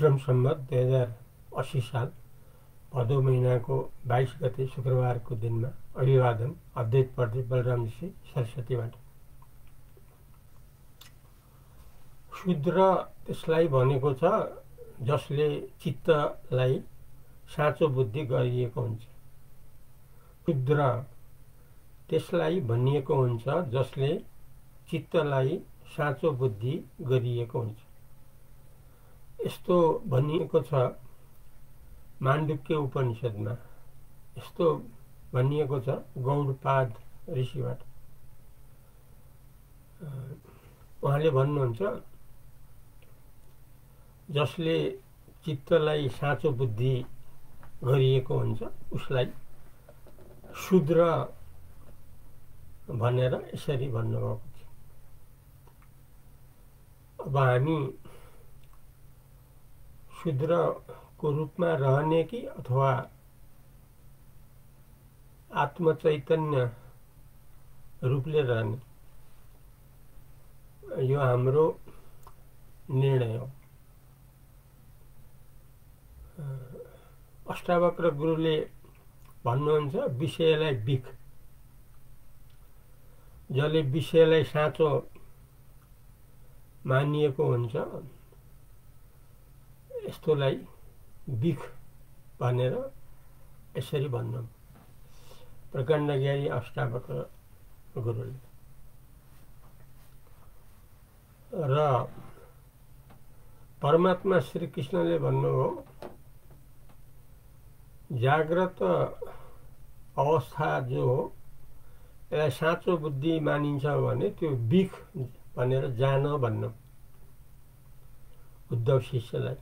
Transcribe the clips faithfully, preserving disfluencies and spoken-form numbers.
विक्रम संवत दो हजार अस्सी साल भदौ महीना को बाईस गते शुक्रवार को दिन में अभिवादन अद्वैत पढ़ते बलराम जी सरस्वती शूद्र त्यसलाई भनेको छ जसले चित्तलाई साँचो बुद्धि गरिएको हुन्छ। शूद्र त्यसलाई भनिएको हुन्छ जसले चित्तलाई साँचो बुद्धि गरिएको हुन्छ। यस्तो भनिएको छ माण्डुक्य उपनिषद में यस्तो भनिएको छ गौडपाद ऋषिबाट। उहाँले भन्नुहुन्छ जसले चित्तलाई साँचो बुद्धि गरिएको हुन्छ उसलाई शूद्र भनेर यसरी भन्नुभएको छ। अब हामी शूद्र को रूप में रहने की अथवा आत्मचैतन्य रूपले रहने यो हाम्रो निर्णय हो। अष्टावक्र गुरुले भन्नुहुन्छ विषयलाई बिख जसले विषयलाई साँचो मानिएको हुन्छ यस्तोलाई बिख भनेर यसरी भन्नु प्रकाण्ड ज्ञानी अष्टावक्र गुरुले। र परमात्मा श्री कृष्णले भन्नुभयो जाग्रत अवस्था जो हो यसलाई साँचो बुद्धि मानिन्छ भने त्यो बिख भनेर जान भन्नु उद्धव शिष्यलाई,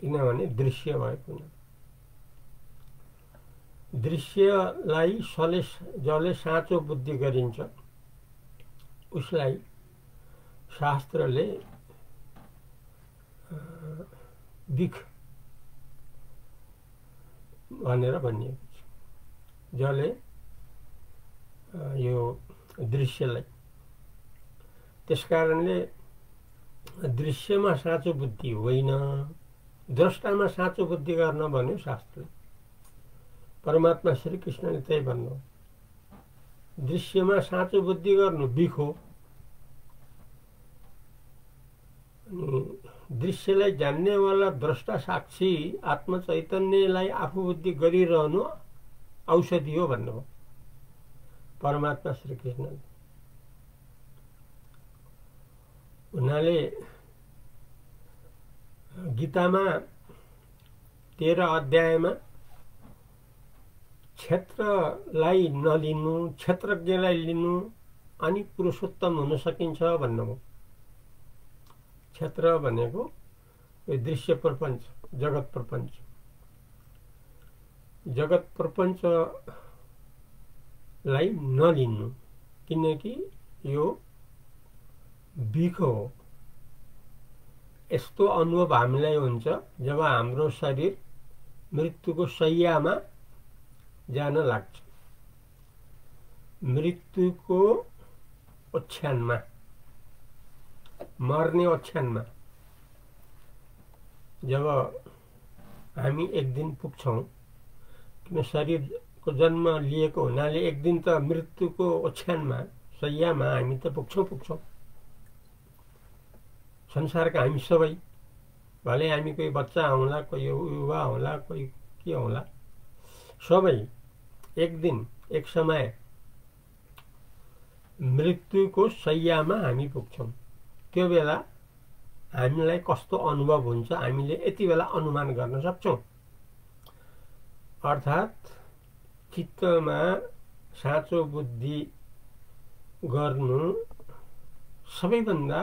किनभने दृश्य भएको हुन दृश्यलाई सले जसले साँचो बुद्धि गरिन्छ उसलाई शास्त्रले बिख भनेर भनिएको छ। जसले यो दृश्यलाई त्यसकारणले दृश्यमा साँचो बुद्धि होइन द्रष्टामा साँचो बुद्धि गर्न भन्यो शास्त्रले। परमात्मा श्री कृष्णले त्यही भन्नु दृश्यमा साँचो बुद्धि गर्नु बिख हो अनि दृश्यलाई जान्नेवाला द्रष्टा साक्षी आत्मचैतन्यलाई आफू बुद्धि गरिरहनु औषधि हो भन्नु परमात्मा श्री कृष्णले। उनाले गीतामा तेह्र अध्यायमा क्षेत्रलाई नलिनु क्षेत्रज्ञलाई लिनु अनि पुरुषोत्तम हुन सकिन्छ भन्नुभयो। क्षेत्र भनेको यो दृश्य प्रपञ्च जगत प्रपञ्च जगत प्रपञ्चलाई नलिनु किनकि यो बिख हो। यस्तो अनुभव हामीलाई हुन्छ जब हाम्रो शरीर मृत्युको शय्यामा जान लाग्छ मृत्युको ओछ्यानमा मर्ने ओछ्यानमा जब हामी एक दिन पुग्छौँ किन शरीरको जन्म लिएको हुनाले एक दिन त मृत्युको ओछ्यानमा शय्यामा हामी त पुग्छौँ पुग्छौँ संसारका हामी सबै भले हामी कोही बच्चा हौँला कोही युवा हौँला कोही के हौँला सबै एक दिन एक समय मृत्युको शय्यामा हामी पुग्छौँ। त्यो बेला हामीलाई कस्तो अनुभव हुन्छ हामीले यति बेला अनुमान गर्न सक्छौँ। अर्थात् चित्तमा साँचो बुद्धि गर्नु सबैभन्दा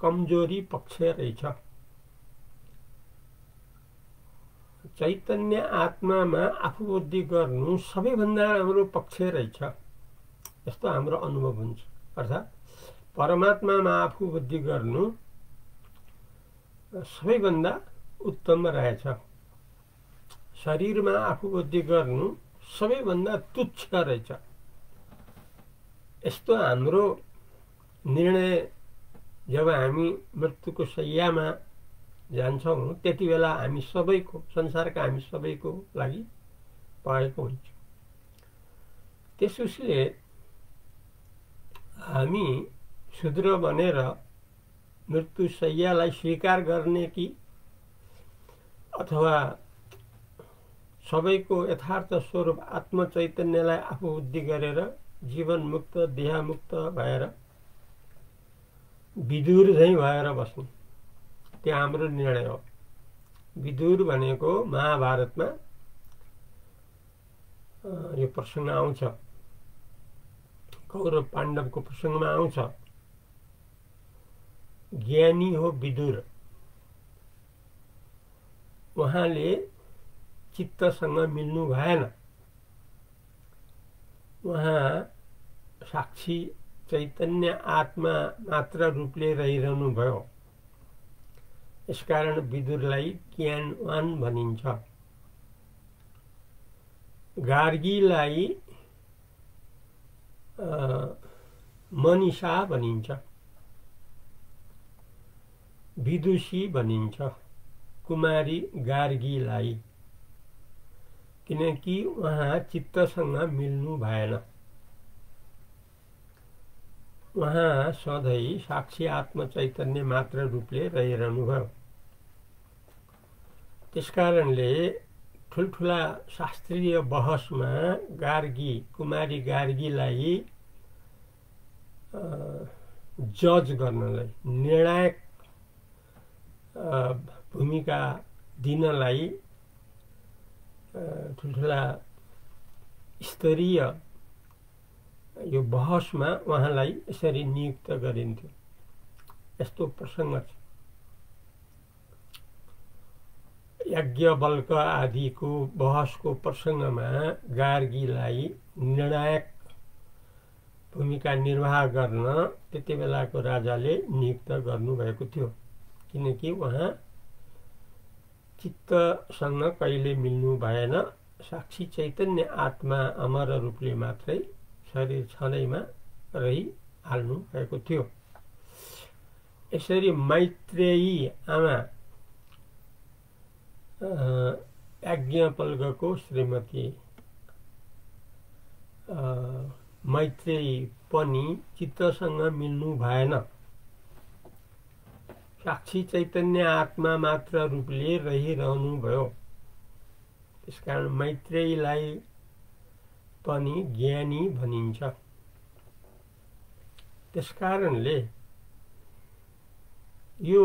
कमजोरी पक्ष रहेछ। चैतन्य आत्मामा आफू बुद्धि गर्नु सबैभन्दा राम्रो पक्ष रहेछ यस्तो हाम्रो अनुभव हुन्छ। अर्थात् परमात्मामा आफू बुद्धि गर्नु सबैभन्दा उत्तम रहेछ शरीरमा आफू बुद्धि गर्नु सबैभन्दा तुच्छ रहेछ यस्तो हाम्रो निर्णय जब हामी मृत्युको शय्यामा जान्छौं त्यति बेला हामी सबैको संसारका हामी सबैको लागि पाएको हुन्छ। त्यसैले हामी शूद्र बनेर मृत्युशय्यालाई स्वीकार गर्ने कि अथवा सबैको यथार्थ स्वरूप आत्मचैतन्यलाई आफूबुद्धि गरेर जीवनमुक्त देहमुक्त भएर विदुर झैं भएर बस्नु, त्यो हाम्रो निर्णय हो। विदुर भनेको महाभारतमा यो प्रसंग आउँछ, कौरव पाण्डवको प्रसंगमा आउँछ। ज्ञानी हो विदुर, उहाँले चित्तसँग मिल्नु भएन। उहाँ साक्षी चैतन्य आत्मा मात्र रूपले रहिरहनु भयो। यसकारण विदुरलाई ज्ञानवान भनिन्छ। गार्गीलाई मनीषा भनिन्छ, विदुषी भनिन्छ कुमारी गार्गीलाई, किनकि उहाँ चित्तसँग मिल्नु भएन। वहाँ सधैं साक्षी आत्मचैतन्य मात्र रूपले रहिरहनुभयो। त्यसकारणले ठुलठुला शास्त्रीय बहसमा गार्गी कुमारी गार्गीलाई जज गर्नलाई, निर्णायक भूमिका दिनलाई ठुलठुला स्तरीय यो बहसमा उहाँलाई यसरी नियुक्त गरिन्थ्यो। यस्तो प्रसंग यज्ञवल्क आदिको बहसको प्रसंगमा गार्गीलाई निर्णायक भूमिका निर्वाह गर्न त्यति बेलाको राजाले नियुक्त गर्नुभएको थियो, किनकि उहाँ चित्तसँग कहिले मिल्नु भएन। साक्षी चैतन्य आत्मा अमर रूपले मात्रै शरीर छँदैमा रही हाल्नु भएको थियो। यसरी मैत्रेयी आमा याज्ञवल्क्यको श्रीमती मैत्रेयी पनि चित्तसँग मिल्नु भएन। साक्षी चैतन्य आत्मा मात्र रूपले रहिरहनु भयो। त्यसकारण मैत्रेयीलाई पनि ज्ञानी भनिन्छ। त्यसकारणले यो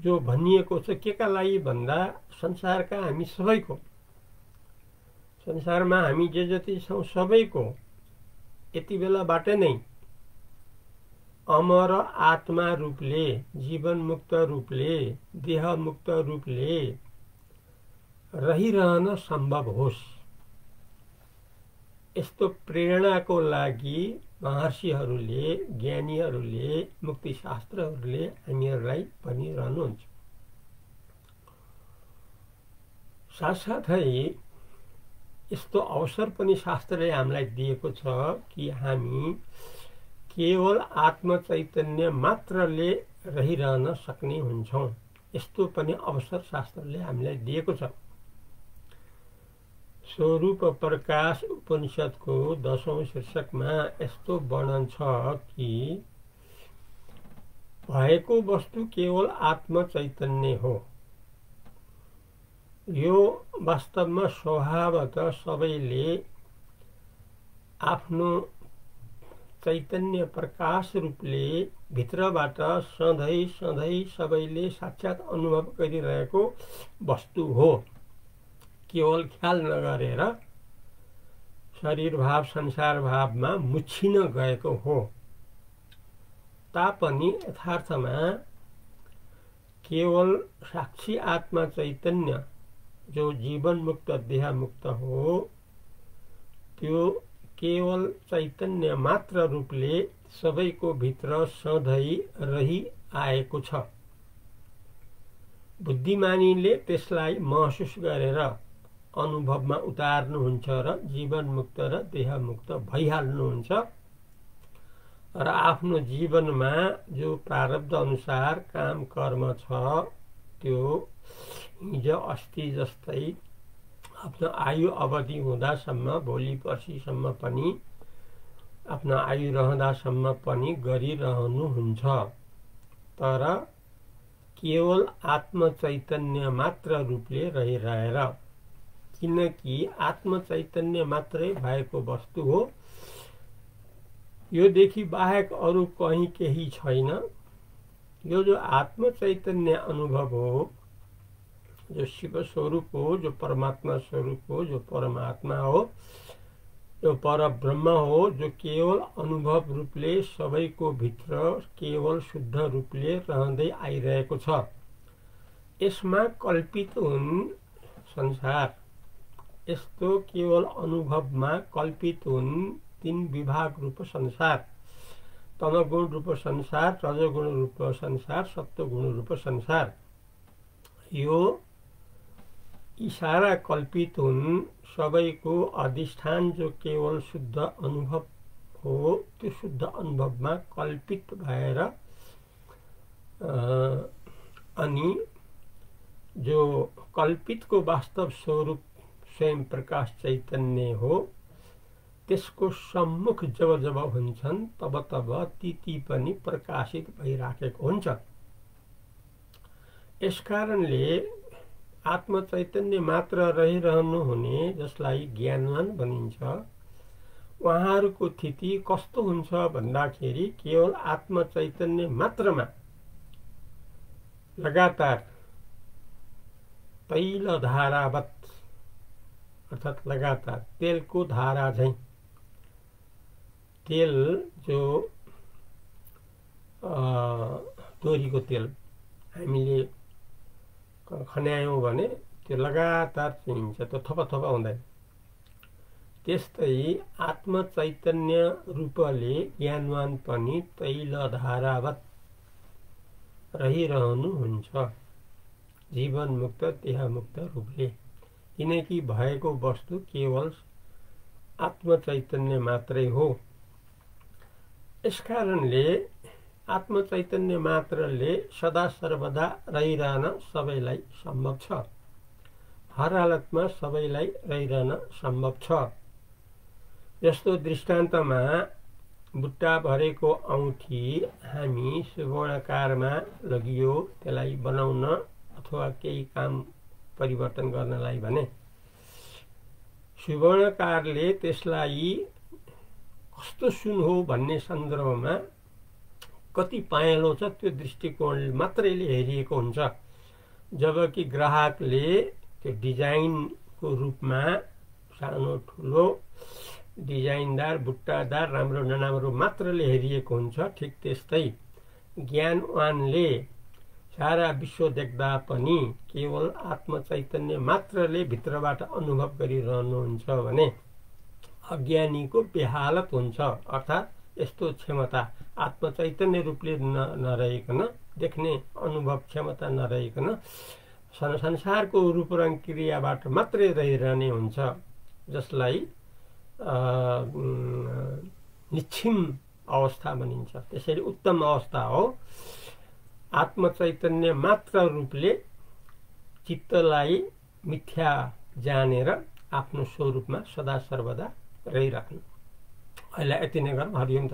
जो भनिएको छ केका लागि भन्दा संसारका हामी सबैको, संसारमा हामी जे जति छौं सबैको यति बेलाबाट नै अमर आत्मा रूपले जीवनमुक्त रूपले देहमुक्त रूपले रहिरहन सम्भव होस्, यस्तो प्रेरणाको लागि महर्षिहरूले ज्ञानीहरूले मुक्तिशास्त्रहरूले हामीहरूलाई भनिरहनुहुन्छ। साथसाथै यस्तो अवसर पनि शास्त्रले हामीलाई दिएको छ कि हामी केवल आत्मचैतन्य मात्रले रहिरहन सक्ने हुन्छौँ। यस्तो पनि अवसर शास्त्रले हामीलाई दिएको छ। स्वरूप प्रकाश उपनिषद को दसौं शीर्षक में यस्तो वर्णन छ कि भएको वस्तु केवल आत्मचैतन्य हो। यो वास्तव में स्वभावतः सबैले आफ्नो चैतन्य प्रकाश रूपले भित्रबाट सधैं सधैं सबैले साक्षात अनुभव गरिरहेको वस्तु हो। केवल ख्याल नगरेर शरीर भाव संसार भाव में मुछिन गएको हो। तापनि यथार्थ में केवल साक्षी आत्मा चैतन्य जो जीवन मुक्त देह मुक्त हो, त्यो केवल चैतन्य मात्र रूपले सबैको भित्र सधैं रही आएको छ। बुद्धिमानीले त्यसलाई महसुस गरेर अनुभवमा उतार्नुहुन्छ र जीवनमुक्त र देहमुक्त भइहाल्नुहुन्छ र आफ्नो जीवनमा जो प्रारब्ध अनुसार काम कर्म छ हिज अस्ति जस्तै आफ्नो आयु अवधि हुँदासम्म भोलि पर्सिसम्म पनि आफ्नो आयु रहँदासम्म पनि गरिरहनुहुन्छ। तर केवल आत्मचैतन्य मात्र रूपले रहिरहेर, किनकि आत्मचैतन्य मात्रै भएको वस्तु हो, यो देखि बाहेक अरू कहीं केही छैन। यो जो आत्मचैतन्य अनुभव हो, जो शिव स्वरूप हो, जो परमात्मा स्वरूप हो, जो परमात्मा हो, जो परब्रह्म हो, जो केवल अनुभव रूपले सबैको भित्र केवल शुद्ध रूपले रहँदै आइरहेको छ, यसमा कल्पित हुन् संसार। यस्तो केवल अनुभवमा कल्पित हुन् तीन विभाग रूप संसार, तमगुण रूप संसार, रजोगुण रूप संसार, सत्वगुण रूप संसार। यो इशारा कल्पित हुन्, सबैको अधिष्ठान जो केवल शुद्ध अनुभव हो, त्यो शुद्ध अनुभवमा कल्पित भएर अनि जो कल्पित को वास्तव स्वरूप स्वयं प्रकाश चैतन्य हो, त्यसको सम्मुख जब जब हुन्छन् तब तब ती ती पनि प्रकाशित भइराखेको हुन्छ। यसकारणले आत्मचैतन्य मात्र रहिरहनु हुने जसलाई ज्ञानवान भनिन्छ, उहाँहरूको स्थिति कस्तो हुन्छ भन्दाखेरि केवल आत्मचैतन्य मात्रमा लगातार तैल धारावत, अर्थात् लगातार तेल को धारा झैं, तेल जो तोरी को तेल हामीले खन्यायौं भने त्यो लगातार चाहिन्छ, त्यो थप थप हुँदैन। त्यस्तै आत्मचैतन्य रूपले ज्ञानवान पनि तैल धारावत रहिरहनु हुन्छ, जीवनमुक्त देहमुक्त रूपले, किनकि भएको वस्तु केवल आत्मचैतन्य मात्रै हो। यसकारणले आत्मचैतन्य मात्रले सदा सर्वदा रहिरहन सबैलाई सम्भव छ, हर हालतमा सबैलाई रहिरहन सम्भव छ। जस्तो दृष्टान्तमा बुट्टा भरेको औँठी हामी सुवर्णकारमा लगियो त्यसलाई बनाउन अथवा केही काम परिवर्तन गर्नलाई भने सुवर्णकारले त्यसलाई कस्तो सुन हो भन्ने सन्दर्भमा कति पायलो छ त्यो दृष्टिकोण मात्रैले हेरिएको हुन्छ, जबकि ग्राहकले त्यो डिजाइनको रूपमा सानो ठुलो डिजाइनदार बुट्टादार राम्रो नराम्रो मात्रले हेरिएको हुन्छ। ठिक त्यस्तै ज्ञानवानले सारा विश्व देख्दा पनि केवल आत्मचैतन्य मात्रले भित्रबाट अनुभव गरिरहनुहुन्छ भने अज्ञानीको बेहालत हुन्छ। अर्थात् यस्तो क्षमता आत्मचैतन्य रूपले न नरहेकन देख्ने अनुभव क्षमता नरहेकन संसारको रूपरङ क्रियाबाट मात्रै रहिरहने हुन्छ, जसलाई निच्छिम अवस्था भनिन्छ। त्यसैले उत्तम अवस्था हो आत्मचैतन्य मात्र रूपले चित्तलाई मिथ्या जानेर आफ्नो स्वरूपमा सदा सर्वदा रहिराख्नु। अहिले यति नै गरौँ। हरिओम।